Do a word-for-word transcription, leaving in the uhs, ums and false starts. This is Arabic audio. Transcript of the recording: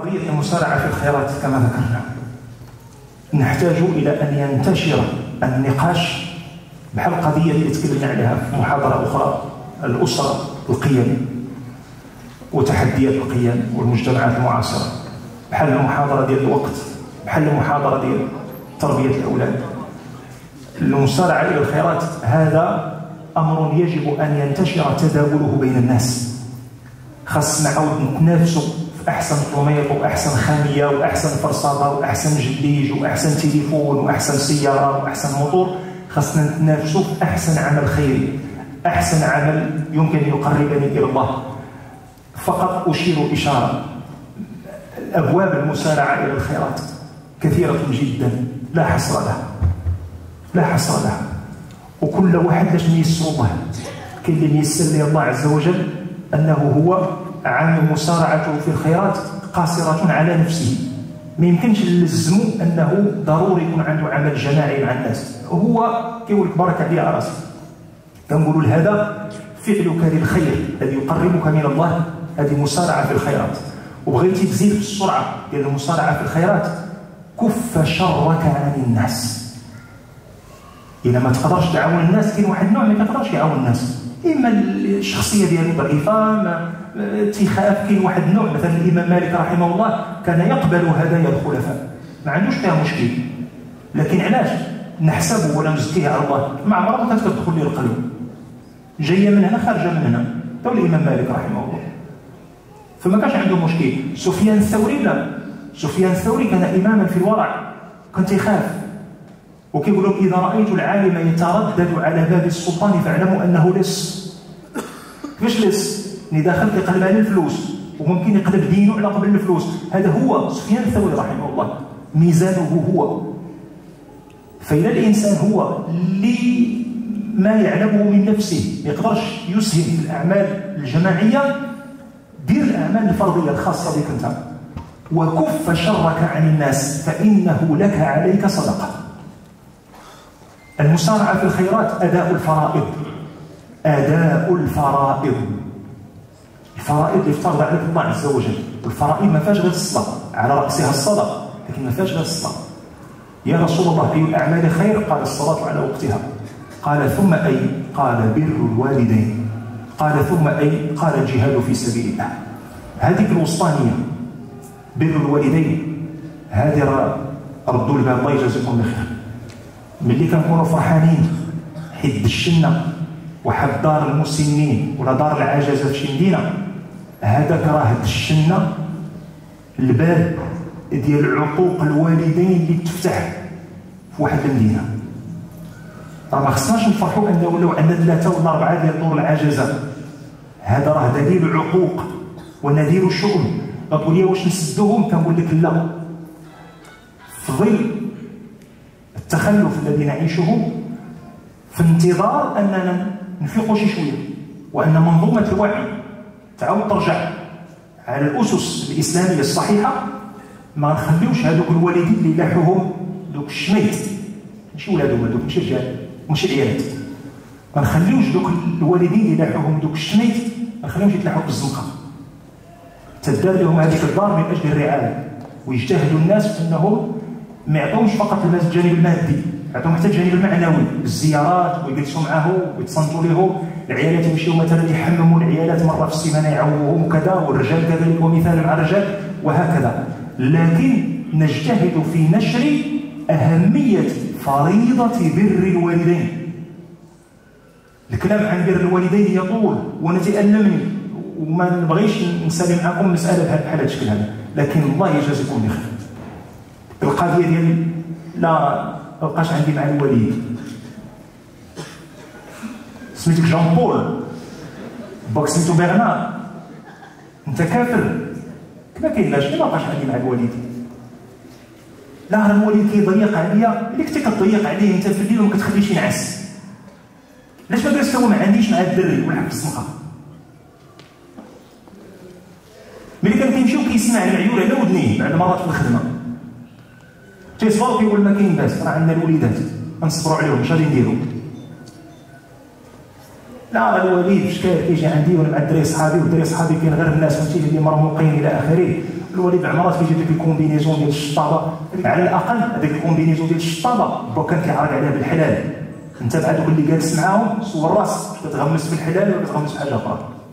قضية المسارعة في الخيرات كما ذكرنا نحتاج إلى أن ينتشر النقاش بحال القضية اللي تكلمنا عليها في محاضرة أخرى، الأسرة، القيم وتحديات القيم والمجتمعات المعاصرة، بحال المحاضرة ديال الوقت، بحال المحاضرة ديال تربية الأولاد. المسارعة إلى الخيرات هذا أمر يجب أن ينتشر تداوله بين الناس. خاصنا نعاود نتنافسوا أحسن طميط وأحسن خامية وأحسن فرصادة وأحسن جليج وأحسن تليفون وأحسن سيارة وأحسن موتور. خاصنا نتنافسوا في أحسن عمل خيري، أحسن عمل يمكن أن يقربني إلى الله. فقط أشير إشارة، الأبواب المسارعة إلى الخيرات كثيرة جدا لا حصر لها، لا حصر لها، وكل واحد باش نيسر الله. كاين اللي يسر الله عز وجل أنه هو عن مسارعته في الخيرات قاصرة على نفسه، ما يمكنش نلزمو أنه ضروري يكون عنده عمل جماعي مع الناس. هو كيقول لك بارك عليها راسك. كنقولوا لهذا فعلك للخير الذي يقربك من الله، هذه مسارعة في الخيرات. وبغيتي تزيد في السرعة ديال المسارعة في الخيرات، كف شرك عن الناس. إلا ما تقدرش تعاون الناس، كاين واحد النوع ما كيقدرش يعاون الناس، إما الشخصية ديالو ضعيفة، تيخاف. كاين واحد النوع مثلا الامام مالك رحمه الله كان يقبل هدايا الخلفاء، ما عندوش فيها مشكل، لكن علاش؟ نحسبه ولا نزكيه على الله، ما عمرها كانت كتدخل ليه القلب، جايه من هنا خارجه من هنا. تو الامام مالك رحمه الله فما كانش عنده مشكل. سفيان الثوري لا، سفيان الثوري كان اماما في الورع، كان تيخاف. وكيقولوا اذا رايت العالم يتردد على باب السلطان فاعلموا انه لص. كيفاش لص؟ اللي داخل كيقلب على الفلوس، وممكن يقلب دينه على قبل الفلوس. هذا هو سفيان الثوري رحمه الله، ميزانه هو. فإذا الإنسان هو اللي ما يعلمه من نفسه ما يقدرش يسهم في الأعمال الجماعية، دير الأعمال الفردية الخاصة بك أنت، وكف شرك عن الناس فإنه لك عليك صدقة. المسارعة في الخيرات أداء الفرائض، أداء الفرائض، الفرائض اللي افترض عليك الله عز وجل. والفرائض ما فيهاش غير الصلاة، على رأسها الصلاة، لكن ما فيهاش غير الصلاة. يا رسول الله أي الأعمال خير؟ قال الصلاة على وقتها. قال ثم أي؟ قال بر الوالدين. قال ثم أي؟ قال الجهاد في سبيل الله. هذيك الوسطانية، بر الوالدين، هذه راه ردوا البال. الله يجازيكم بخير. ملي كنكونوا فرحانين حيد الشنة وحد دار المسنين ولا دار العجزة في شي مدينة، هذاك راه الشنة الباب ديال عقوق الوالدين اللي تفتح في واحد المدينة. راه ما خصناش نفرحوا أن ولاو عندنا ثلاثة ولا أربعة ديال دور العجزة، هذا راه دليل العقوق ونذير الشؤم. غتقول لي واش نسدوهم؟ كنقول لك لا. في ظل التخلف الذي نعيشه، في انتظار أننا نفيقوا شي شوية، وأن منظومة الوعي تعاود ترجع على الأسس الإسلامية الصحيحة. ما نخليوش هذوك الوالدين اللي لاحوهم دوك الشميت، ماشي ولادهم هذوك، ماشي رجال، ماشي عيالات. ما نخليوش دوك الوالدين اللي لاحوهم دوك الشميت، ما نخليوش يتلاحوا بالزنقة. تدار لهم هذيك الدار من أجل الرعاية، ويجتهدوا الناس في أنهم ما يعطوهمش فقط الجانب المادي، عندهم حتى الجانب المعنوي، الزيارات ويجلسوا معاه ويتصنتوا ليهم، العيالات يمشيو مثلا يحمموا العيالات مره في السيمانه يعوهم وكذا، والرجال كذلك ومثال مع الرجال وهكذا. لكن نجتهد في نشر اهميه فريضه بر الوالدين. الكلام عن بر الوالدين يطول ونتألمني وما نبغيش نسالي معاكم مساله بحال هذا الشكل هذا، لكن الله يجازيكم بخير. القضيه ديال لا ما بقاش عندي مع الوالد، سميتك جون بول، باك سميتو برنار، انت كافر، ما كايناش. ما بقاش عندي مع الوالد، لا الوالد كيضيق عليا، اللي كنتي كتضيق عليه انت في الليل وما كتخليش ينعس. علاش ما درتش هو ما عنديش مع الدري ولا في الزنقه؟ ملي كان كيمشي وكيسمع العيور على ودنيه بعد مرات في الخدمه، تيصبر كيقول ما كاين باس، راه عندنا الوليدات غنصبروا عليهم، اش غادي نديروا؟ لا الوليد شكاير كيجي عندي وانا مع الدراري صحابي، والدراري صحابي كاين غير الناس فهمتي اللي مرموقين الى اخره، الوليد عمرات فاش ديك الكومبينيزون ديال الشطابه، على الاقل هذيك الكومبينيزون ديال الشطابه هو كان كيعرض عليها بالحلال، انت مع دوك اللي جالس معاهم صور راسك كتغمس بالحلال ولا كتغمس بحاجه اخرى.